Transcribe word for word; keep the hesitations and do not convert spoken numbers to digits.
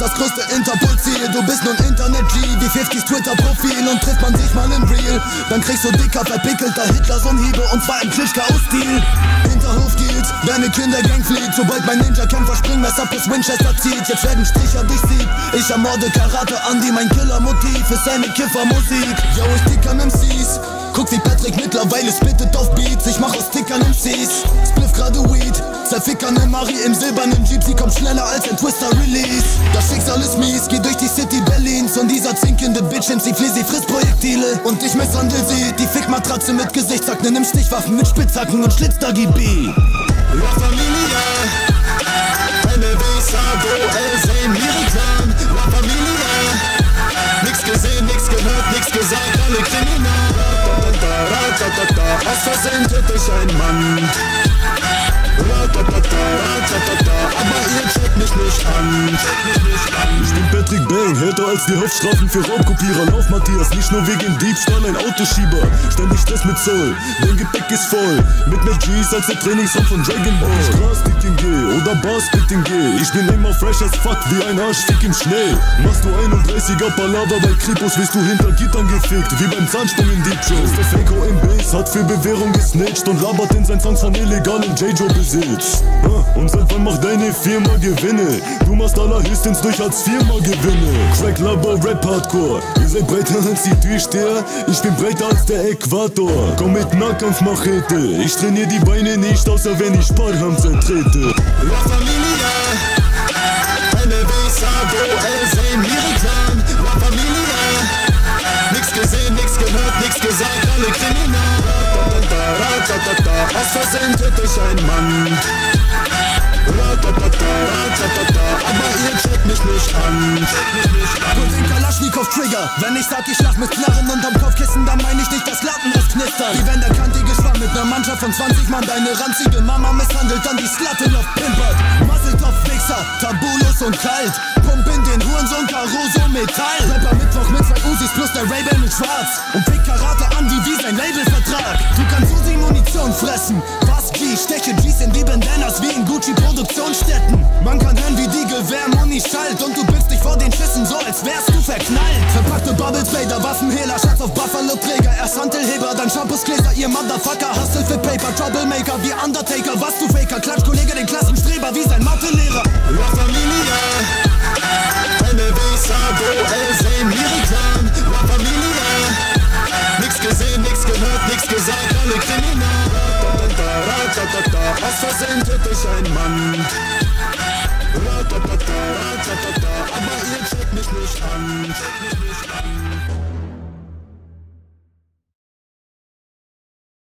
Das größte Interpol-Ziel, du bist nun Internet-G wie fünfzigs Twitter-Profil und trifft man sich mal in Real, dann kriegst du dicker, verpickelter Hitler-Sohnhiebe und zwar im Klitschko-Stil. Hinterhof-Deals, deine Kindergang flieht, sobald mein Ninja-Kämpfer Springmesser plus Winchester zieht. Jetzt werden Sticher dich sieht, ich ermorde Karate-Andi, mein Killer-Motiv ist seine Kiffer-Musik. Yo, ich tick an M Cs, guck wie Patrick mittlerweile splittet auf Beats, ich mach aus Tickern M Cs, spliff gerade Weed, zerfickern im Mari im silbernen Jeep, sie kommt schneller als ein Twister-Release. Das Schicksal ist mies, geh durch die City Berlins und dieser zinkende Bitch nimmt sie, fließt, sie frisst Projektile und ich misshandel sie, die Fickmatratze mit Gesichtshacken, nimm Stichwaffen mit Spitzhacken und schlitzt da G B. La Familia, M L B, Sabo, L S M, Miriklan. La Familia, nix gesehen, nix gehört, nix gesagt, alle Kriminal. Aus Versehen töte ich einen Mann. Aber ihr checkt mich nicht an. Ich bin Patrick Bang, härter als die Haftstrafen für Raubkopierer. Lauf Matthias, nicht nur wegen Diebstahl, ein Autoschieber. Ständig Stress mit Soul, dein Gepäck ist voll. Mit mehr G's als der Trainingsraum von Dragon Ball. Ob ich Gras-Sticking geh oder Bars-Sticking geh, ich bin immer fresh as fuck wie ein Arschfick im Schnee. Machst du einunddreißiger Palaver bei Kripos, wirst du hinter Gittern gefickt wie beim Zahnspringen-D J. Der Fako im Bass hat für Bewährung gesnitcht und labert in seinen Songs von illegalen J-Joe-Besitz. Und seit wann macht deine Firma Gewinne? Du machst allerhöchstens durch als Firma Gewinne. Crack, Labber, Rap, Hardcore. Ihr seid breiter als die Türsteher, ich bin breiter als der Äquator. Komm mit Nahkampfmachete, ich trainiere die Beine nicht, außer wenn ich Sparhams trete. La Familia, N L B, Sabo, L S M, Miriklan. La Familia, nix gesehen, nix gehört, nix gesagt, alle Kriminal. Aus Versehen töte ich einen Mann. Aber ihr checkt mich nicht an. Und den Kalaschnikow-Trigger, wenn ich sag, ich schlaf mit Knarren unterm Kopfkissen, dann mein ich nicht das Lattenrost knistern. Wie wenn der kantige Schwamm mit ner Mannschaft von zwanzig Mann deine ranzige Mama misshandelt, dann die Slatte noch pimpert. Musseltopf-Fixer, tabulos und kalt, pump in den Hurensohn Caruso Metall. Rapper Mittwoch mit zwei Uzis plus der Ray-Ban in schwarz und fick Karate an wie wie sein Labelvertrag. Du kannst Uzi Munition fressen, was G, steche G's in die Bandanas wie in Gucci Produktionsstätten. Man kann hören wie die Gewehrmuni schallt und du bist dich vor den Schissen so als wärst du verknallt. Verpackte Bubble-Trader, Waffenhehler, Schatz auf Buffalo-Träger. Erst Hantelheber, dann Shampoos-Gläser, ihr Motherfucker. Hustle für Paper, Troublemaker wie Undertaker. Was du Faker, Klatschkollege, den Klassenstreber wie sein Mathelehrer. La Familia, N L B, Sabo, L S M, Miriklan. La Familia, nix gesehen, nix gehört, nix gesagt, alle Kriminal. Aus Versehen töte ich einen Mann. Aber ihr checkt mich nicht an.